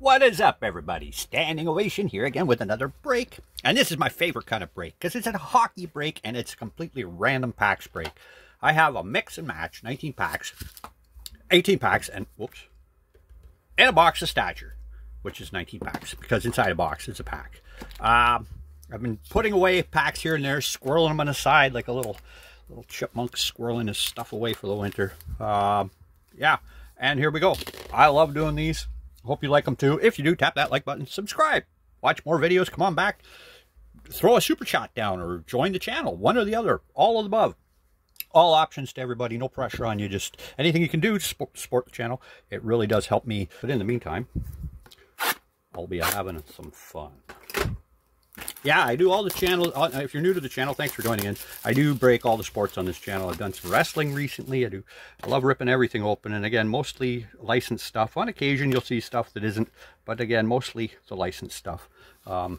What is up, everybody? Standing Ovation here again with another break. And this is my favorite kind of break because it's a hockey break and it's a completely random packs break. I have a mix and match, 19 packs, 18 packs, and whoops, and a box of stature, which is 19 packs because inside a box is a pack. I've been putting away packs here and there, squirreling them on the side like a little chipmunk squirreling his stuff away for the winter. Yeah, and here we go. I love doing these. Hope you like them too. If you do, tap that like button, subscribe, watch more videos, come on back, throw a super chat down or join the channel, one or the other, all of the above. All options to everybody, no pressure on you, just anything you can do to support the channel. It really does help me. But in the meantime, I'll be having some fun. Yeah, I do all the channels. If you're new to the channel, thanks for joining in. I do break all the sports on this channel. I've done some wrestling recently. I love ripping everything open. And again, mostly licensed stuff. On occasion, you'll see stuff that isn't. But again, mostly the licensed stuff.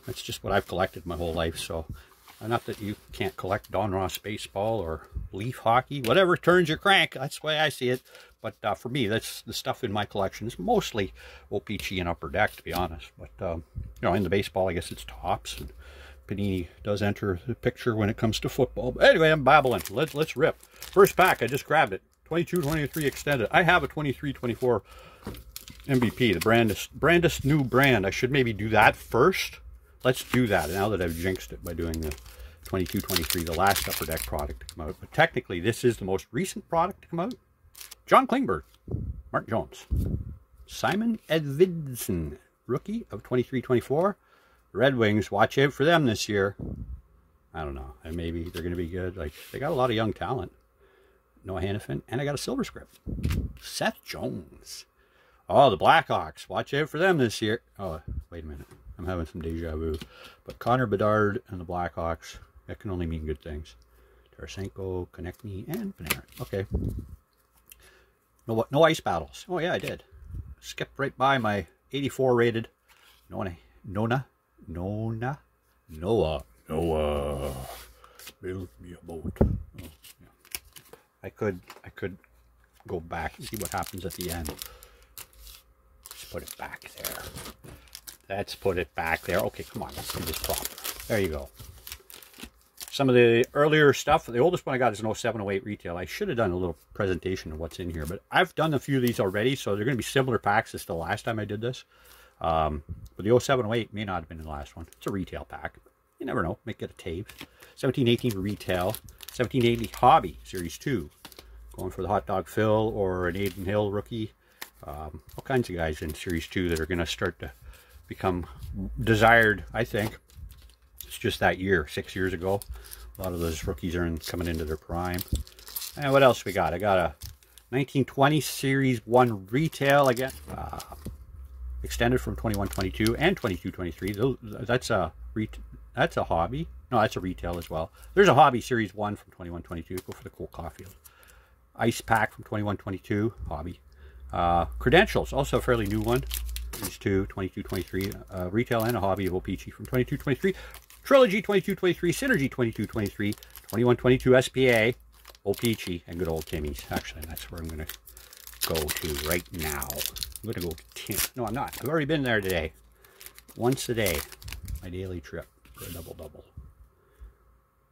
It's just what I've collected my whole life. So not that you can't collect Donruss baseball or Leaf hockey. Whatever turns your crank. That's the way I see it. But for me, that's the stuff in my collection is mostly O-Pee-Chee and Upper Deck, to be honest. But, you know, in the baseball, I guess it's Topps. And Panini does enter the picture when it comes to football. But anyway, I'm babbling. Let's rip. First pack, I just grabbed it. 22-23 extended. I have a 23-24 MVP, the brandest new brand. I should maybe do that first. Let's do that now that I've jinxed it by doing the 22-23, the last Upper Deck product to come out. But technically, this is the most recent product to come out. John Klingberg, Mark Jones, Simon Edvinson, rookie of 23-24. Red Wings, watch out for them this year. I don't know. Maybe they're going to be good. Like, they got a lot of young talent. Noah Hannafin, and I got a silver script. Seth Jones. Oh, the Blackhawks, watch out for them this year. Oh, wait a minute. I'm having some deja vu. But Connor Bedard and the Blackhawks, that can only mean good things. Tarasenko, Konechny, and Panarin. Okay. No ice battles. Oh, yeah, I did. Skipped right by my 84 rated Noah. Build me a boat. Oh, yeah. I could go back and see what happens at the end. Let's put it back there. Let's put it back there. Okay, come on. Let's do this proper. There you go. Some of the earlier stuff, the oldest one I got is an 07-08 retail. I should have done a little presentation of what's in here, but I've done a few of these already, so they're going to be similar packs as the last time I did this. But the 07-08 may not have been the last one. It's a retail pack. You never know. Might get a tape. 17-18 retail. 17-80 hobby, series 2. Going for the hot dog Phil or an Aiden Hill rookie. All kinds of guys in series 2 that are going to start to become desired, I think. It's just that year, 6 years ago. A lot of those rookies are coming into their prime. And what else we got? I got a 1920 Series 1 retail again. Extended from 21-22 and 22-23. That's a hobby. No, that's a retail as well. There's a hobby Series 1 from 21-22. Go for the Cole Caulfield. Ice pack from 21-22. Hobby. Credentials, also a fairly new one. These two, 22-23. Retail and a hobby of O-Pee-Chee from 22-23. Trilogy 22-23, Synergy 22-23, 21-22 SPA, O-Pee-Chee, and good old Timmy's. Actually, that's where I'm going to go to right now. I'm going to go to Timmy's. No, I'm not. I've already been there today. Once a day, my daily trip for a double-double.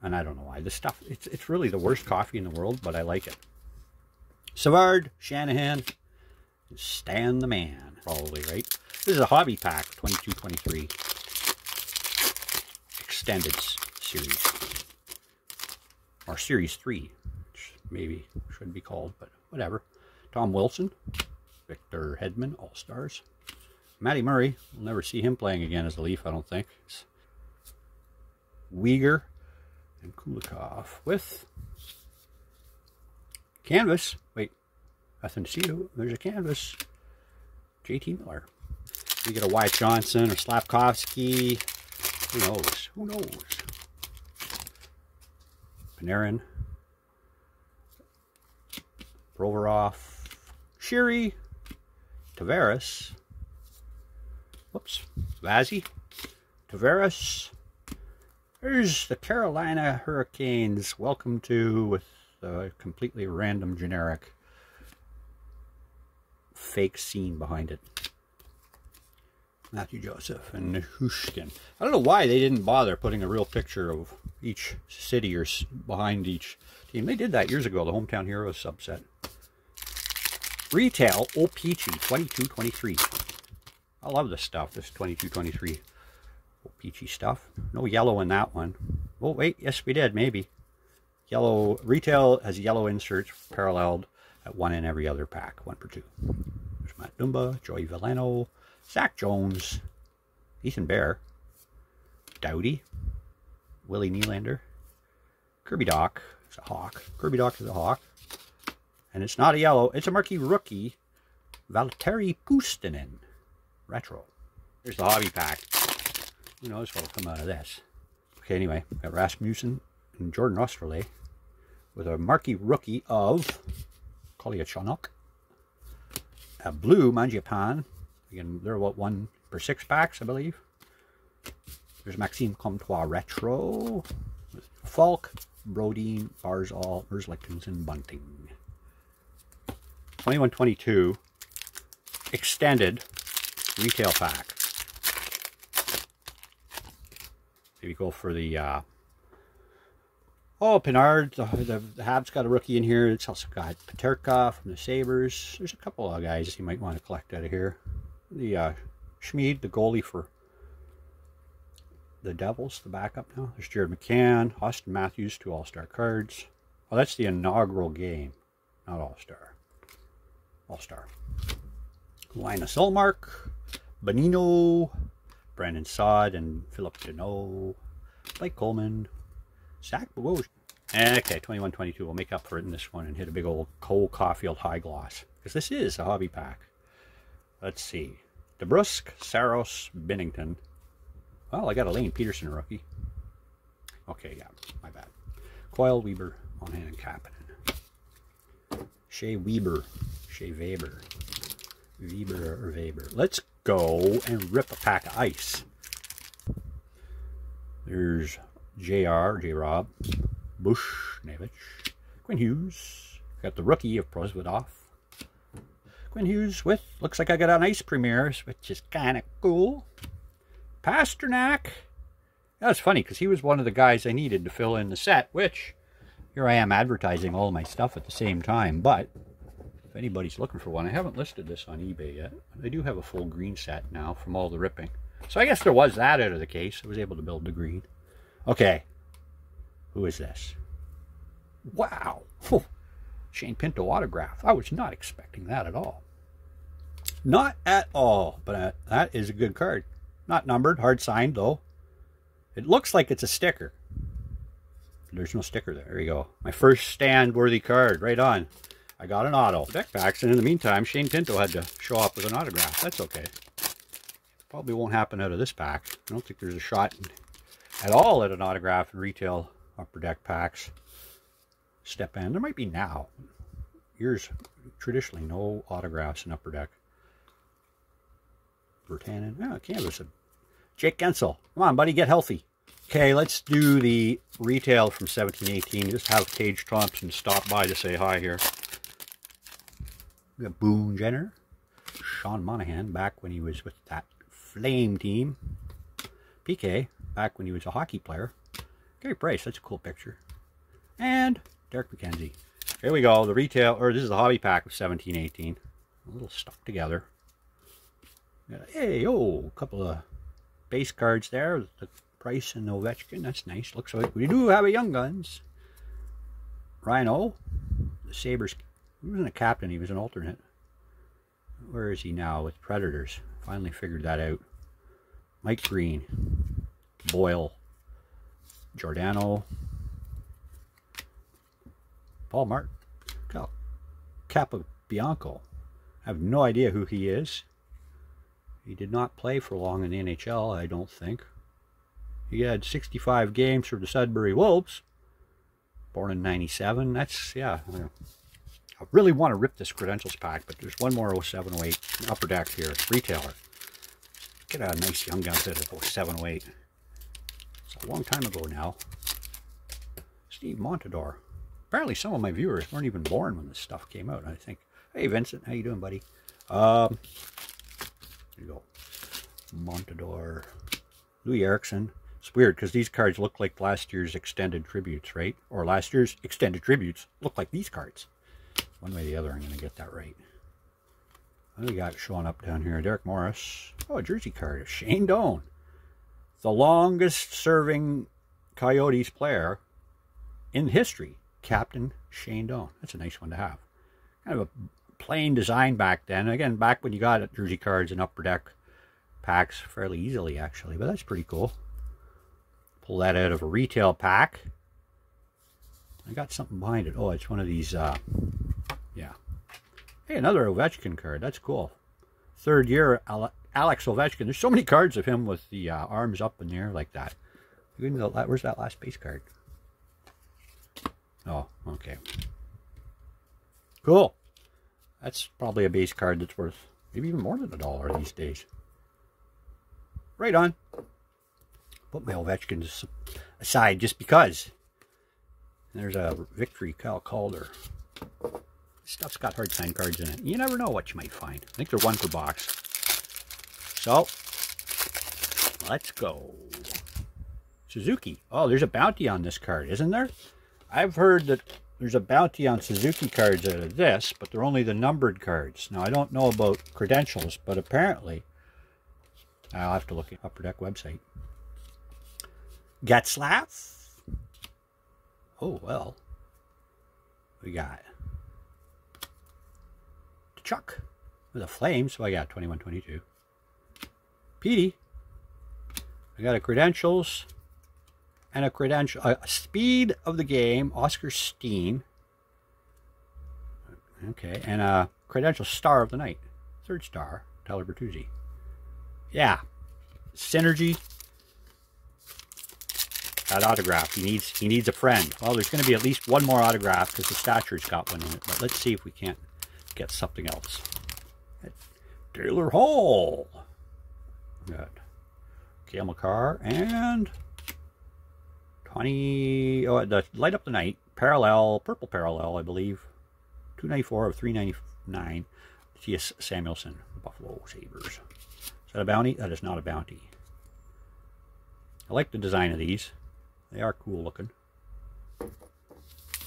And I don't know why. This stuff, it's really the worst coffee in the world, but I like it. Savard, Shanahan, Stan the Man, probably, right? This is a hobby pack, 22-23. Extended series, or series 3, which maybe should be called, but whatever. Tom Wilson, Victor Hedman, All-Stars. Maddie Murray, we'll never see him playing again as a Leaf, I don't think. It's Weegar and Kulikov with canvas. Wait, nothing to see. There's a canvas. J.T. Miller. You get a Wyatt Johnson or Slapkowski. Who knows? Who knows? Panarin. Proveroff. Shiri. Tavares. Whoops. Vazzy. Tavares. There's the Carolina Hurricanes. Welcome to with a completely random generic fake scene behind it. Matthew Joseph, and Nihushkin. I don't know why they didn't bother putting a real picture of each city or behind each team. They did that years ago, the Hometown Heroes subset. Retail, O-Pee-Chee, 22-23. I love this stuff, this 22-23 O-Pee-Chee stuff. No yellow in that one. Oh, wait, yes, we did, maybe. Yellow, retail has yellow inserts paralleled at one in every other pack, one per two. There's Matt Dumba, Joey Valeno, Zach Jones, Ethan Bear, Doughty, Willie Nylander, Kirby Doc is a Hawk. Kirby Doc is a Hawk. And it's not a yellow, it's a marquee rookie, Valtteri Pustinen. Retro. Here's the hobby pack. Who knows what'll come out of this? Okay, anyway, we got Rasmussen and Jordan Osterley with a marquee rookie of Kolyachonok, a blue Mangiapane. Again, they're about 1 per 6 packs, I believe. There's Maxime Comtois retro with Falk, Brodeen, Barzal, Merzlikens, and Bunting. 21-22 extended retail pack. Maybe go for the oh, Pinard. The Habs got a rookie in here. It's also got Peterka from the Sabres. There's a couple of guys you might want to collect out of here. The Schmid, the goalie for the Devils, the backup now. There's Jared McCann, Austin Matthews, 2 All-Star cards. Oh, that's the inaugural game, not All-Star. All-Star. Linus Ullmark, Bonino, Brandon Saad, and Philip Deneau, Blake Coleman, Zach Bogosian. Okay, 21-22. We'll make up for it in this one and hit a big old Cole Caulfield high gloss, because this is a hobby pack. Let's see. DeBrusque, Saros, Binnington. Well, I got a Lane Peterson rookie. Okay, yeah, my bad. Coyle, Weber, Monahan, and Kapanen. Shea Weber. Shea Weber. Weber or Weber. Let's go and rip a pack of ice. There's J Rob, Bushnevich, Quinn Hughes. Got the rookie of Prosvodov. Quinn Hughes with, looks like I got an ice premiere, which is kind of cool. Pasternak. That's funny, because he was one of the guys I needed to fill in the set, which, here I am advertising all my stuff at the same time, but if anybody's looking for one, I haven't listed this on eBay yet. I do have a full green set now from all the ripping. So I guess there was that out of the case. I was able to build the green. Okay. Who is this? Wow. Whew. Shane Pinto autograph. I was not expecting that at all. Not at all. But that is a good card. Not numbered. Hard signed, though. It looks like it's a sticker. There's no sticker there. There you go. My first stand-worthy card. Right on. I got an auto. Deck packs, and in the meantime, Shane Pinto had to show up with an autograph. That's okay. Probably won't happen out of this pack. I don't think there's a shot at all at an autograph in retail Upper Deck packs. Step in. There might be now. Years traditionally no autographs in Upper Deck. Vertanen. Oh, canvas. Jake Gensel. Come on, buddy, get healthy. Okay, let's do the retail from 17-18. Just have Tage Thompson stop by to say hi here. We got Boone Jenner, Sean Monahan, back when he was with that Flame team. PK, back when he was a hockey player. Gary Price, that's a cool picture. And Derek McKenzie. Here we go, the retail, or this is the hobby pack of 17-18. A little stuck together. Hey, oh, a couple of base cards there. The Price and Ovechkin, that's nice. Looks like we do have a Young Guns. Rhino, the Sabres. He wasn't a captain, he was an alternate. Where is he now with Predators? Finally figured that out. Mike Green, Boyle, Giordano, Paul Martin, Capobianco. I have no idea who he is. He did not play for long in the NHL, I don't think. He had 65 games for the Sudbury Wolves. Born in 97, that's, yeah. I really want to rip this credentials pack, but there's one more 0708 Upper Deck here, retailer. Get a nice Young Guns out of 0708. It's a long time ago now. Steve Montador. Apparently some of my viewers weren't even born when this stuff came out, I think. Hey Vincent, how you doing, buddy? There you go. Montador, Louis Erickson. It's weird because these cards look like last year's extended tributes, right? Or last year's extended tributes look like these cards. One way or the other, I'm going to get that right. What do we got showing up down here? Derek Morris. Oh, a jersey card. Shane Doan. The longest-serving Coyotes player in history. Captain Shane Doan. That's a nice one to have. Kind of a plain design back then. Again, back when you got jersey cards in Upper Deck packs fairly easily, actually. But that's pretty cool. Pull that out of a retail pack. I got something behind it. Oh, it's one of these, yeah. Hey, another Ovechkin card. That's cool. Third year, Alex Ovechkin. There's so many cards of him with the arms up in the air like that. Where's that last base card? Oh, okay. Cool. That's probably a base card that's worth maybe even more than $1 these days. Right on. Put my Ovechkin aside just because. There's a victory, Kyle Calder. This stuff's got hard sign cards in it. You never know what you might find. I think they're one per box. So, let's go. Suzuki. Oh, there's a bounty on this card, isn't there? I've heard that there's a bounty on Suzuki cards out of this, but they're only the numbered cards. Now, I don't know about credentials, but apparently, I'll have to look at Upper Deck website. Getzlaf. Oh, well. We got Chuck with a flame, so I got 21-22. Petey. I got a credentials and a credential. A speed of the game, Oscar Steen. Okay, and a credential star of the night. Third star, Tyler Bertuzzi. Yeah. Synergy. That autograph, he needs a friend. Well, there's going to be at least one more autograph because the stature's got one in it. But let's see if we can't get something else. Taylor Hall. Good. Camel Car and the Light Up the Night. Parallel, purple parallel, I believe. 294 of 399. T.S. Samuelson, Buffalo Sabres. Is that a bounty? That is not a bounty. I like the design of these. They are cool looking.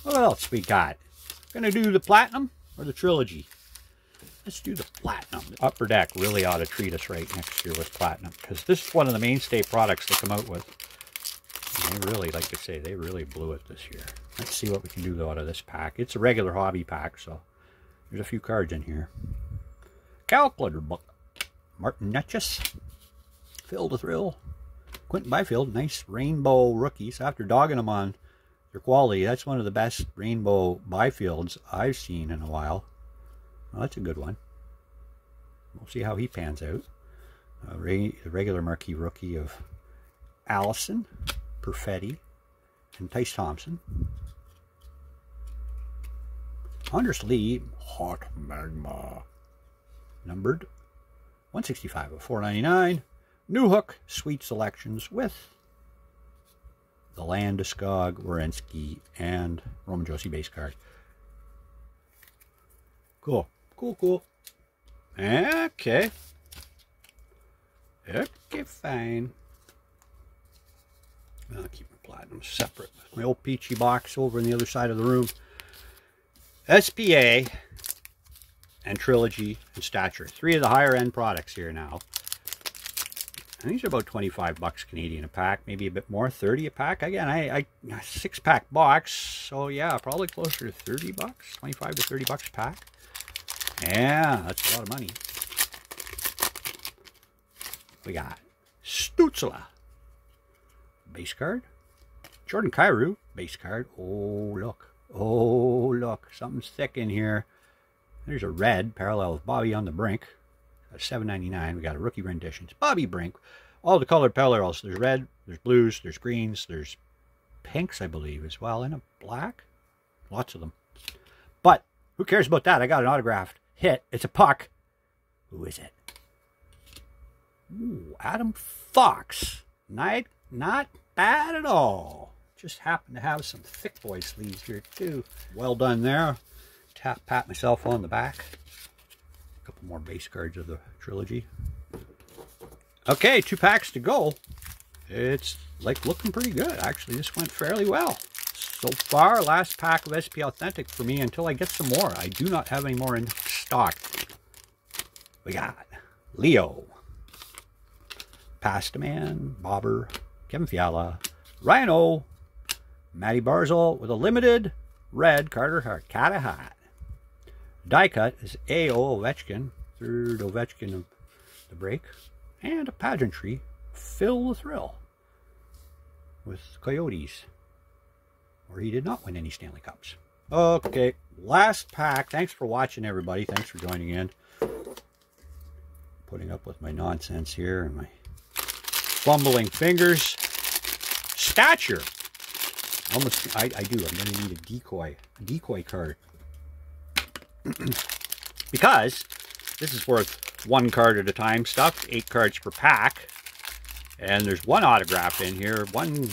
What else we got? Gonna do the platinum or the trilogy? Let's do the platinum. The Upper Deck really ought to treat us right next year with platinum, because this is one of the mainstay products they come out with. And they really, like I say, they really blew it this year. Let's see what we can do though out of this pack. It's a regular hobby pack, so there's a few cards in here. Calculator book. Martin Netches. Phil the Thrill. Quentin Byfield, nice rainbow rookies. After dogging them on their quality, that's one of the best rainbow Byfields I've seen in a while. Well, that's a good one. We'll see how he pans out. The regular marquee rookie of Allison, Perfetti, and Tyce Thompson. Anders Lee, Hot Magma, numbered 165 of 499. New Hook, Sweet Selections with the Landeskog, Werenski, and Roman Josi base card. Cool. Cool, cool. Okay. Okay, fine. I'll keep my platinum separate. My old Peachy box over on the other side of the room. SPA and Trilogy and Stature. Three of the higher end products here now. And these are about 25 bucks Canadian a pack, maybe a bit more, 30 a pack. Again, a 6-pack box, so yeah, probably closer to 30 bucks, 25 to 30 bucks a pack. Yeah, that's a lot of money. We got Stutzla, base card. Jordan Kyrou, base card. Oh look, something's thick in here. There's a red parallel with Bobby on the Brink. $7.99. We got a rookie renditions. Bobby Brink. All the colored parallels. There's red, there's blues, there's greens, there's pinks, I believe, as well, and a black. Lots of them. But who cares about that? I got an autographed hit. It's a puck. Who is it? Ooh, Adam Fox. Not bad at all. Just happen to have some thick boy sleeves here too. Well done there. Pat myself on the back. Couple more base cards of the trilogy. Okay, two packs to go. It's like looking pretty good, actually. This went fairly well so far. Last pack of SP Authentic for me until I get some more. I do not have any more in stock. We got Leo, Pastaman, Bobber, Kevin Fiala, Ryan O, Maddie Barzal with a limited red, Carter Harkatahat. Die cut is A.O. Ovechkin, third Ovechkin of the break, and a pageantry, Phil the Thrill, with Coyotes, where he did not win any Stanley Cups. Okay, last pack. Thanks for watching, everybody. Thanks for joining in. Putting up with my nonsense here and my fumbling fingers. Stature. Almost, I do. I'm going to need a decoy card. Because this is worth one card at a time stuff, 8 cards per pack, and there's one autograph in here, one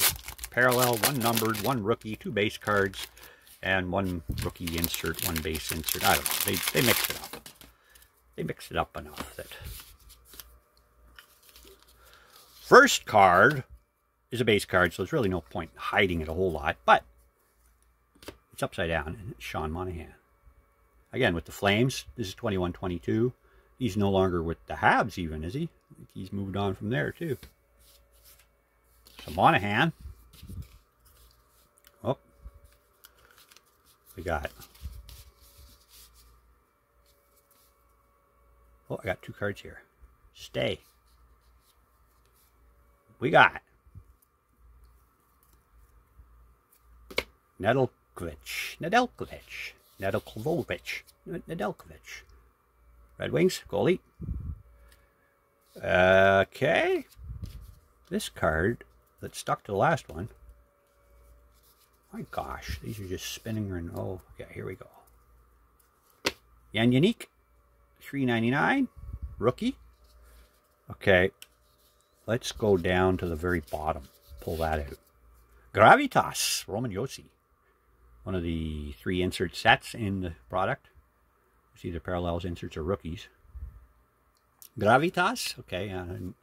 parallel, one numbered, one rookie, 2 base cards, and one rookie insert, one base insert. I don't know, they mix it up. They mix it up enough that... First card is a base card, so there's really no point in hiding it a whole lot, but it's upside down, and it's Sean Monahan. Again, with the Flames, this is 21-22. He's no longer with the Habs even, is he? I think he's moved on from there, too. So, Monahan. Oh. We got... Oh, I got 2 cards here. Stay. We got... Nedeljkovic. Red Wings, goalie. Okay. This card that stuck to the last one. My gosh, these are just spinning. Oh, yeah, here we go. Yan Yannick, $3.99, rookie. Okay, let's go down to the very bottom. Pull that out. Gravitas, Roman Josi. One of the 3 insert sets in the product. It's either parallels, inserts, or rookies. Gravitas, okay, and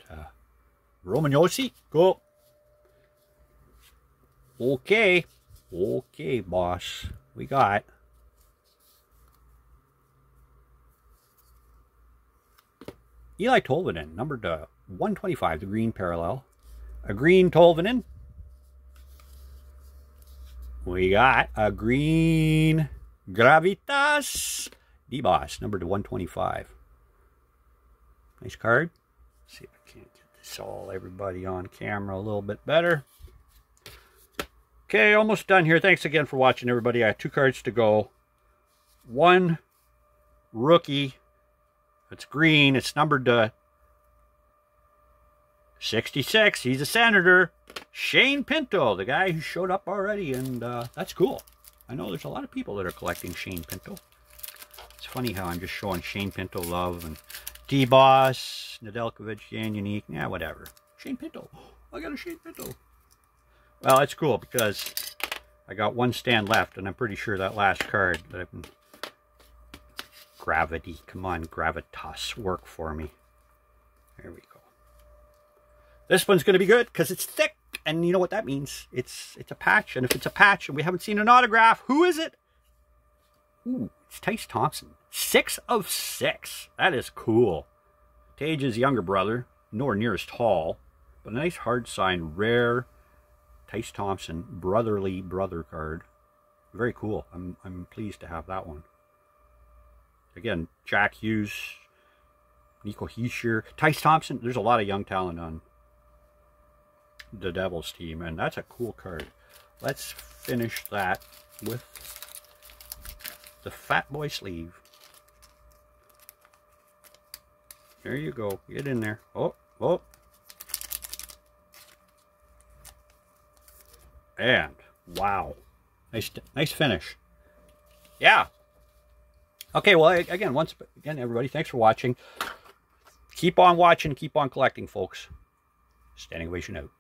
Roman Josi, go. Okay, okay, boss. We got Eli Tolvanen, numbered to 125, the green parallel. A green Tolvanen. We got a green Gravitas D-Boss, number to 125. Nice card. Let's see if I can't get this all, everybody on camera a little bit better. Okay, almost done here. Thanks again for watching, everybody. I have 2 cards to go. One rookie. It's green. It's numbered to 66. He's a Senator. Shane Pinto, the guy who showed up already, and that's cool. I know there's a lot of people that are collecting Shane Pinto. It's funny how I'm just showing Shane Pinto love, and D-Boss, Nedeljkovic, Yan Yannick, yeah, whatever. Shane Pinto. Oh, I got a Shane Pinto. Well, it's cool because I got one stand left, and I'm pretty sure that last card that I've been... Gravity. Come on, Gravitas. Work for me. There we go. This one's going to be good because it's thick. And you know what that means? It's a patch. And if it's a patch and we haven't seen an autograph, who is it? Ooh, it's Tyce Thompson. 6 of 6. That is cool. Tage's younger brother, nowhere near as tall, but a nice hard signed, rare Tyce Thompson, brotherly brother card. Very cool. I'm pleased to have that one. Again, Jack Hughes, Nico Heischer, Tyce Thompson. There's a lot of young talent on the Devils team, and that's a cool card. Let's finish that with the Fat Boy sleeve. There you go. Get in there. Oh, oh. And wow. Nice finish. Yeah. Okay, well, again, everybody, thanks for watching. Keep on watching, keep on collecting, folks. Standing ovation out.